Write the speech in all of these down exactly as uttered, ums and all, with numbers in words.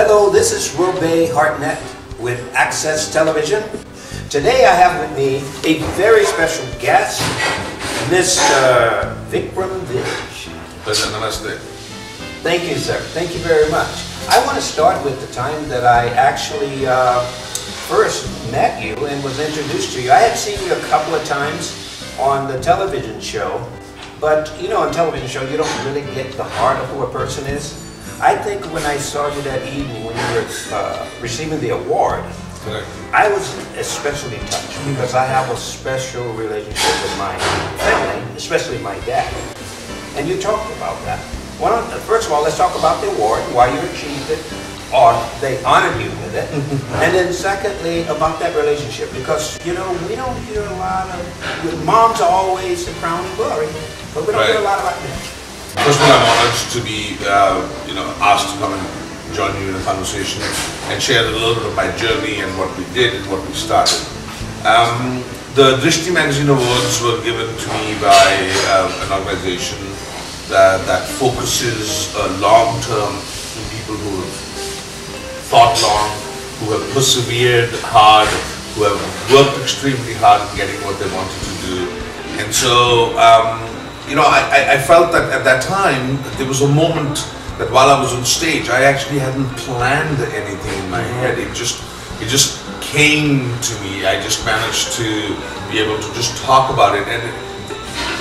Hello, this is Robay Hartnett with Access Television. Today I have with me a very special guest, Mister Vikram Vij. Namaste. Thank you, sir. Thank you very much. I want to start with the time that I actually uh, first met you and was introduced to you. I had seen you a couple of times on the television show, but you know, on television show, you don't really get the heart of who a person is. I think when I saw you that evening when you were uh, receiving the award, correct, I was especially touched because I have a special relationship with my family, especially my dad. And you talked about that. Why don't, first of all, let's talk about the award, why you achieved it, or they honored you with it. And then secondly, about that relationship, because you know, we don't hear a lot of, moms are always the crown and glory, but we don't right. hear a lot about that. First of all, I'm honored to be uh, you know, asked to come and join you in a conversation and share a little bit of my journey and what we did and what we started. Um, the Drishti Magazine Awards were given to me by uh, an organization that, that focuses uh, long-term on people who have thought long, who have persevered hard, who have worked extremely hard in getting what they wanted to do. And so, um, you know, I, I felt that at that time, there was a moment that while I was on stage, I actually hadn't planned anything in my head. It just, it just came to me. I just managed to be able to just talk about it. And,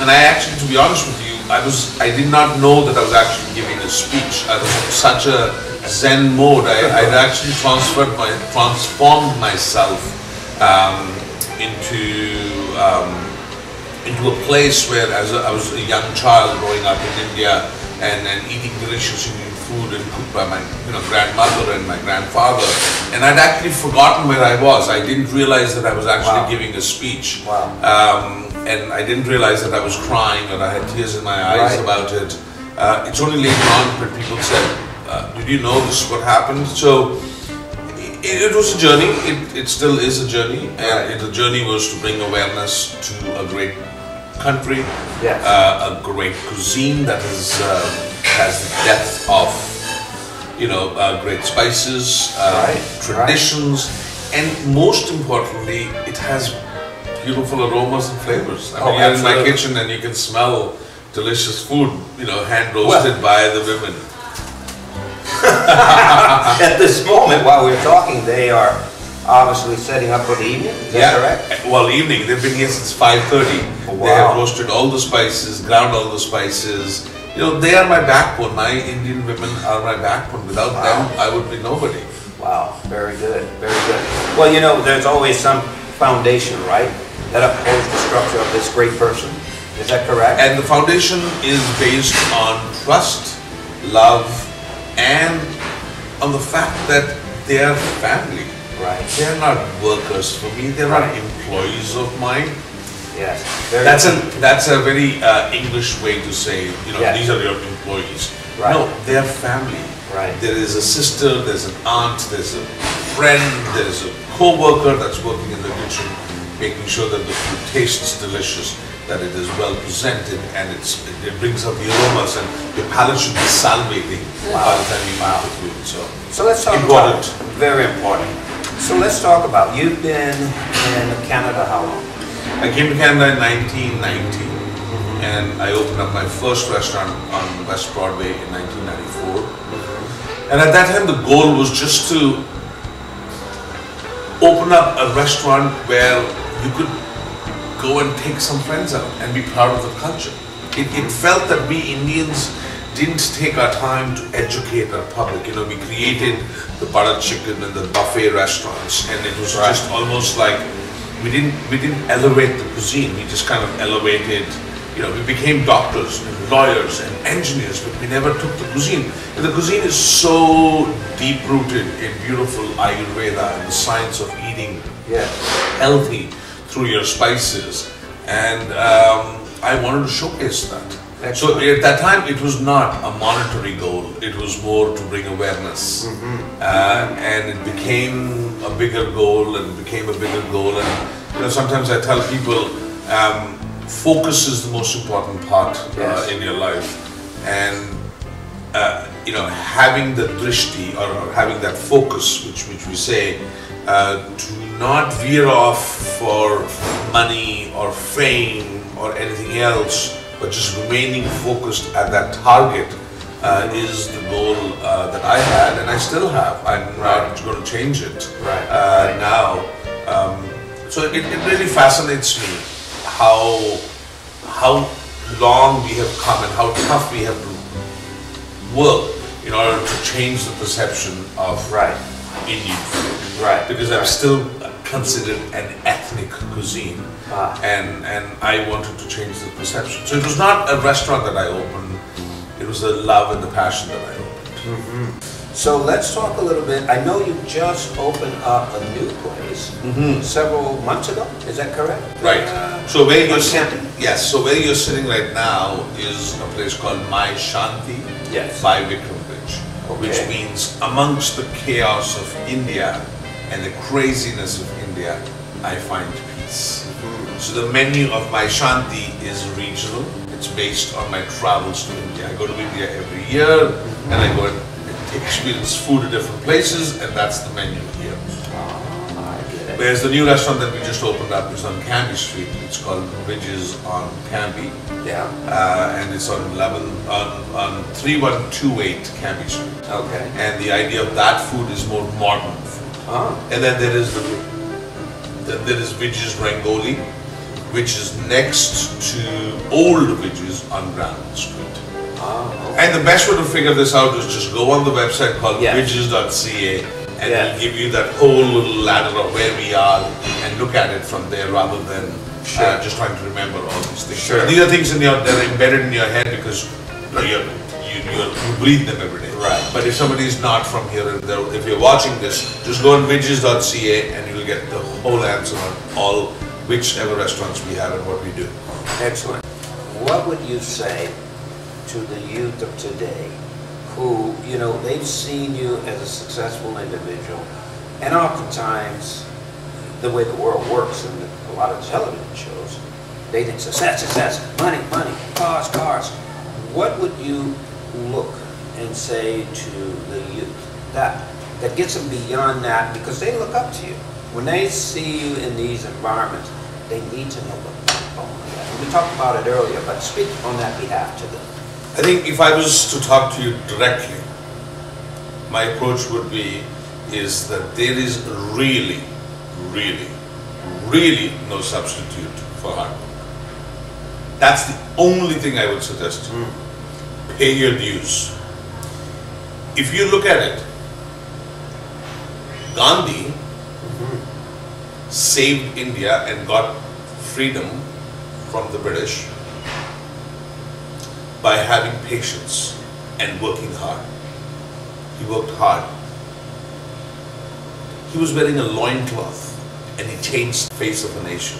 and I actually, to be honest with you, I was, I did not know that I was actually giving a speech. I was in such a zen mode. I I'd actually transferred my, transformed myself um, into, um, into a place where as a, I was a young child growing up in India and, and eating delicious Indian food and cooked by my you know, grandmother and my grandfather, and I'd actually forgotten where I was. I didn't realize that I was actually wow. giving a speech. Wow. Um, and I didn't realize that I was crying and I had tears in my eyes right. about it. Uh, it's only later on when people said, uh, did you know this is what happened? So It, it was a journey, it, it still is a journey, and it, the journey was to bring awareness to a great country, yes. uh, a great cuisine that is, uh, has the depth of, you know, uh, great spices, uh, right. traditions, right. and most importantly, it has beautiful aromas and flavors. I mean, oh, you're in my kitchen and you can smell delicious food, you know, hand roasted well. by the women. At this moment, while we're talking, they are obviously setting up for the evening. Is that correct? Well, evening. They've been here since five thirty. Oh, wow. They have roasted all the spices, ground all the spices. You know, they are my backbone. My Indian women are my backbone. Without wow. them, I would be nobody. Wow. Very good. Very good. Well, you know, there's always some foundation, right, that upholds the structure of this great person. Is that correct? And the foundation is based on trust, love, and on the fact that they are family. Right. They are not workers for me. They are right. not employees of mine. Yes. That's a that's a very uh, English way to say, you know, yes. these are your employees. Right. No, they are family. Right. There is a sister. There's an aunt. There's a friend. There's a co-worker that's working in the kitchen, making sure that the food tastes delicious, that it is well presented, and it's, it brings up the aromas, and your palate should be salivating wow. by the time you wow. eat the food. So, so let's talk important. about very important. So let's talk about, you've been in Canada how long? I came to Canada in nineteen ninety, mm-hmm. and I opened up my first restaurant on West Broadway in nineteen ninety-four. Mm-hmm. And at that time, the goal was just to open up a restaurant where you could go and take some friends out and be proud of the culture. It, it felt that we Indians didn't take our time to educate our public. You know, we created the butter chicken and the buffet restaurants, and it was right. just almost like we didn't we didn't elevate the cuisine. We just kind of elevated. You know, we became doctors and lawyers and engineers, but we never took the cuisine. And the cuisine is so deep-rooted in beautiful Ayurveda and the science of eating yeah. healthy through your spices, and um, I wanted to showcase that. Excellent. So at that time, it was not a monetary goal, it was more to bring awareness. Mm-hmm. uh, and it became a bigger goal, and it became a bigger goal, and you know, sometimes I tell people, um, focus is the most important part yes. uh, in your life, and uh, you know, having the drishti or, or having that focus, which which we say, uh, do not veer off for money or fame or anything else, but just remaining focused at that target uh, is the goal uh, that I had, and I still have. I'm not right. going to change it right. Uh, right. now. Um, so it, it really fascinates me how how long we have come and how tough we have to work in order to change the perception of right. Indian food. Right. Because I'm still considered an ethnic cuisine, ah. and and I wanted to change the perception. So it was not a restaurant that I opened; it was the love and the passion that I opened. Mm-hmm. So let's talk a little bit. I know you just opened up a new place mm-hmm. several months ago. Is that correct? Right. Uh, so where you're sitting? Yes. So where you're sitting right now is a place called My Shanti yes. by Vikram Vij, okay. which means amongst the chaos of India and the craziness of India, I find peace. Mm-hmm. So the menu of My Shanti is regional. It's based on my travels to India. I go to India every year, mm-hmm. and I go and experience food at different places, and that's the menu here. Oh, I get it. Whereas the new restaurant that we just opened up is on Cambie Street. It's called Bridges on Cambie. Yeah. Uh, and it's on level on, on three one two eight Cambie Street. Okay. And the idea of that food is more modern food. Ah. And then there is the, the there is Bridges Rangoli, which is next to old Bridges on Granville Street. Ah, okay. And the best way to figure this out is just go on the website called yes. Bridges dot C A, and yes. it'll give you that whole little ladder of where we are and look at it from there rather than sure. uh, just trying to remember all these things. Sure. These are things in your, that are embedded in your head because you know, you're, you, you're, you breathe them every day. Right. But if somebody's not from here, if you're watching this, just go on Bridges dot C A and you'll get the whole answer on all whichever restaurants we have and what we do. Excellent. What would you say to the youth of today who, you know, they've seen you as a successful individual, and oftentimes the way the world works and a lot of television shows, they think success, success, money, money, cars, cars. What would you look and say to the youth that that gets them beyond that, because they look up to you. When they see you in these environments, they need to know what the backbone is. We talked about it earlier, but speak on that behalf to them. I think if I was to talk to you directly, my approach would be is that there is really, really, really no substitute for hard work. That's the only thing I would suggest to you. Mm. Pay your dues. If you look at it, Gandhi mm-hmm. saved India and got freedom from the British by having patience and working hard. He worked hard. He was wearing a loincloth and he changed the face of a nation.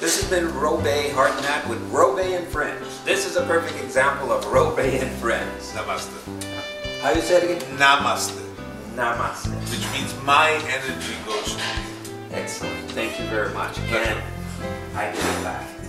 This has been Robay Hartnett with Robay and Friends. This is a perfect example of Robay and Friends. Namaste. How you say it again? Namaste. Namaste. Which means my energy goes to you. Excellent. Thank you very much. That's and right. I give it back.